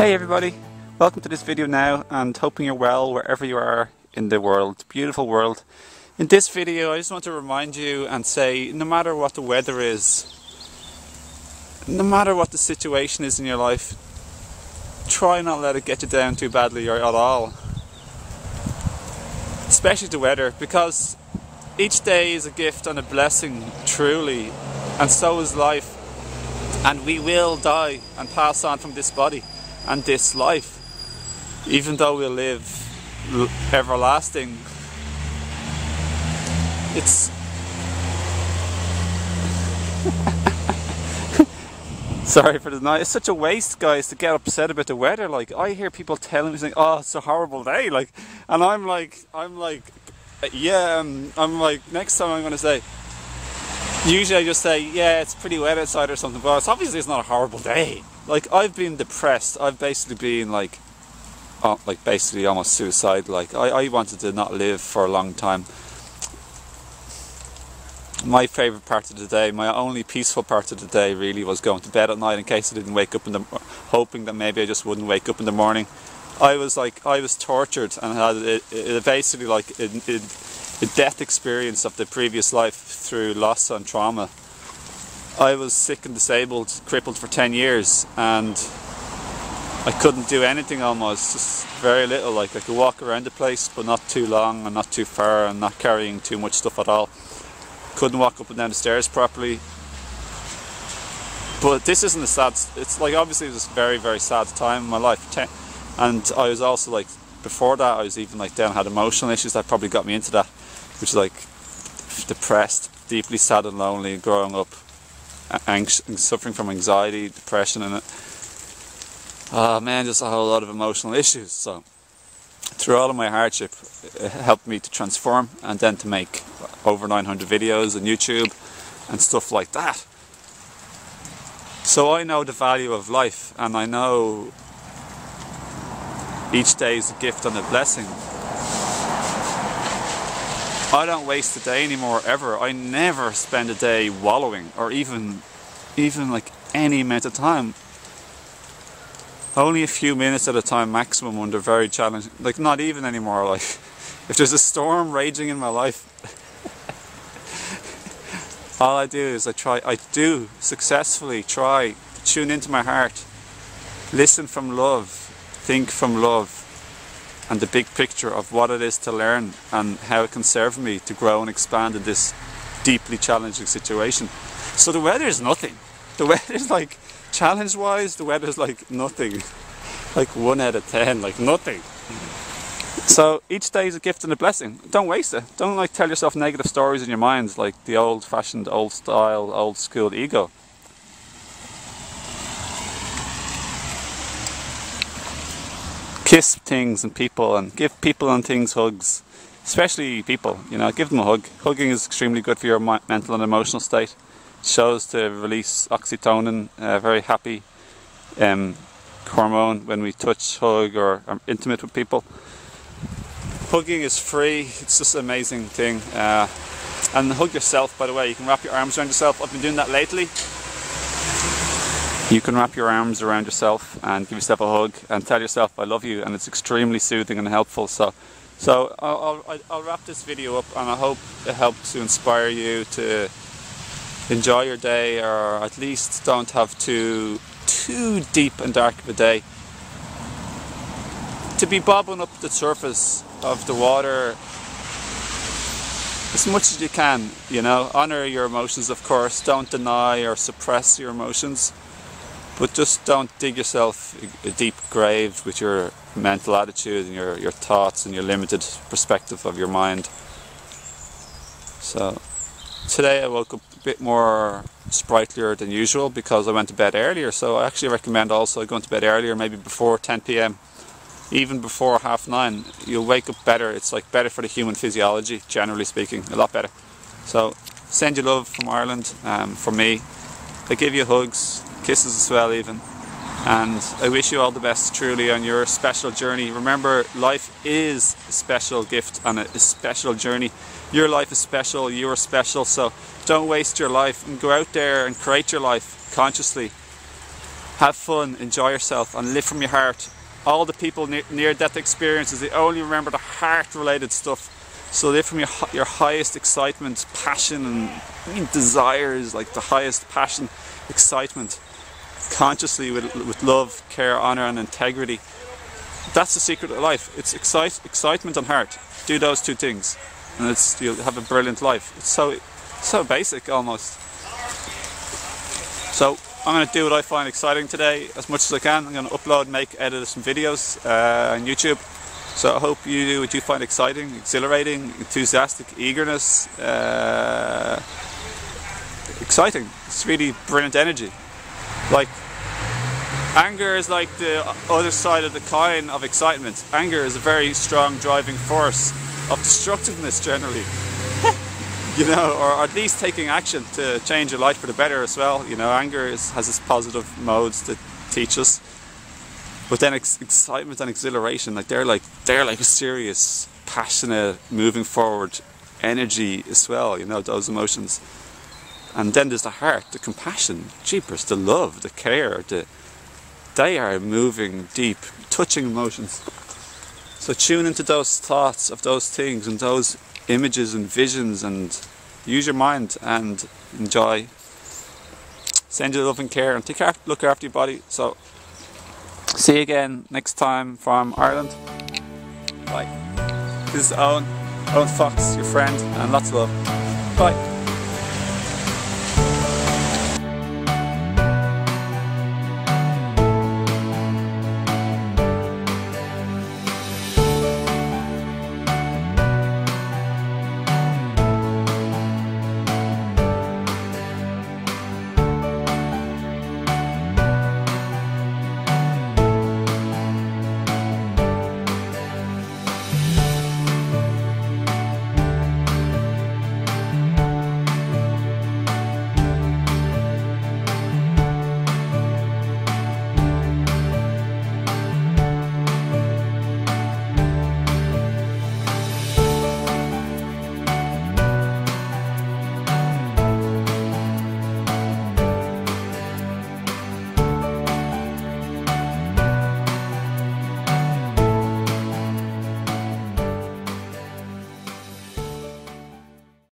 Hey everybody, welcome to this video now, and hoping you're well wherever you are in the world, beautiful world. In this video I just want to remind you and say, no matter what the weather is, no matter what the situation is in your life, try not to let it get you down too badly or at all. Especially the weather, because each day is a gift and a blessing, truly, and so is life, and we will die and pass on from this body and this life, even though we live everlasting. It's sorry for the night. It's such a waste, guys, to get upset about the weather. Like, I hear people telling me, saying, "Oh, it's a horrible day," like, and I'm like, yeah, I'm like, next time I'm gonna say. Usually I just say, yeah, it's pretty wet outside or something, but it's obviously not a horrible day. Like, I've been depressed. I've basically been like, basically almost suicidal. Like, I wanted to not live for a long time. My favourite part of the day, my only peaceful part of the day really, was going to bed at night in case I didn't wake up in the hoping that maybe I just wouldn't wake up in the morning. I was tortured and had it basically like a death experience of the previous life through loss and trauma. I was sick and disabled, crippled for 10 years, and I couldn't do anything almost, just very little. Like, I could walk around the place, but not too long and not too far and not carrying too much stuff at all. Couldn't walk up and down the stairs properly. But this isn't a sad, it's like, obviously it was a very, very sad time in my life. And I was also like, before that I was even like down, had emotional issues that probably got me into that, which is like depressed, deeply sad and lonely, growing up, anxious, suffering from anxiety, depression, and just a whole lot of emotional issues. So through all of my hardship, it helped me to transform and then to make over 900 videos on YouTube and stuff like that. So I know the value of life, and I know each day is a gift and a blessing. I don't waste a day anymore, ever. I never spend a day wallowing, or even like any amount of time. Only a few minutes at a time maximum under very challenging, like, not even anymore. Like, if there's a storm raging in my life, all I do is I successfully try to tune into my heart, listen from love, think from love, and the big picture of what it is to learn and how it can serve me to grow and expand in this deeply challenging situation. So the weather is nothing. The weather is like, challenge wise, the weather is like nothing. Like 1 out of 10, like nothing. So each day is a gift and a blessing. Don't waste it. Don't like tell yourself negative stories in your mind, like the old fashioned, old style, old school ego. Kiss things and people, and give people and things hugs, especially people, you know, give them a hug. Hugging is extremely good for your mental and emotional state. It shows to release oxytocin, a very happy hormone, when we touch, hug, or are intimate with people. Hugging is free, it's just an amazing thing. And hug yourself, by the way. You can wrap your arms around yourself. I've been doing that lately. You can wrap your arms around yourself and give yourself a hug and tell yourself I love you, and it's extremely soothing and helpful. So I'll wrap this video up, and I hope it helps to inspire you to enjoy your day, or at least don't have too deep and dark of a day. To be bobbing up the surface of the water as much as you can, you know. Honor your emotions, of course. Don't deny or suppress your emotions. But just don't dig yourself a deep grave with your mental attitude and your thoughts and your limited perspective of your mind. So today I woke up a bit more sprightlier than usual because I went to bed earlier. So I actually recommend also going to bed earlier, maybe before 10 p.m, even before 9:30. You'll wake up better. It's like better for the human physiology, generally speaking, a lot better. So send you love from Ireland, from me. I give you hugs, kisses as well even, and I wish you all the best truly on your special journey. Remember, life is a special gift and a special journey. Your life is special, you are special, so don't waste your life, and go out there and create your life consciously. Have fun, enjoy yourself, and live from your heart. All the people near-death experiences, they only remember the heart-related stuff. So live from your highest excitement, passion, and desires, like the highest passion, excitement, consciously with love, care, honor, and integrity. That's the secret of life. It's excitement and heart. Do those two things, and you'll have a brilliant life. It's so basic almost. So I'm going to do what I find exciting today as much as I can. I'm going to upload, make, edit some videos on YouTube. So I hope you do what you find exciting, exhilarating, enthusiastic, eagerness, exciting. It's really brilliant energy. Like, anger is like the other side of the coin of excitement. Anger is a very strong driving force of destructiveness generally. You know, or at least taking action to change your life for the better as well. You know, anger has its positive modes that teach us. But then excitement and exhilaration, like they're like a serious, passionate, moving forward energy as well. You know, those emotions. And then there's the heart, the compassion, jeepers, the love, the care. They are moving, deep, touching emotions. So tune into those thoughts of those things and those images and visions, and use your mind and enjoy. Send your love and care, and take look after your body. So. See you again next time from Ireland. Bye. This is Owen Fox, your friend, and lots of love. Bye.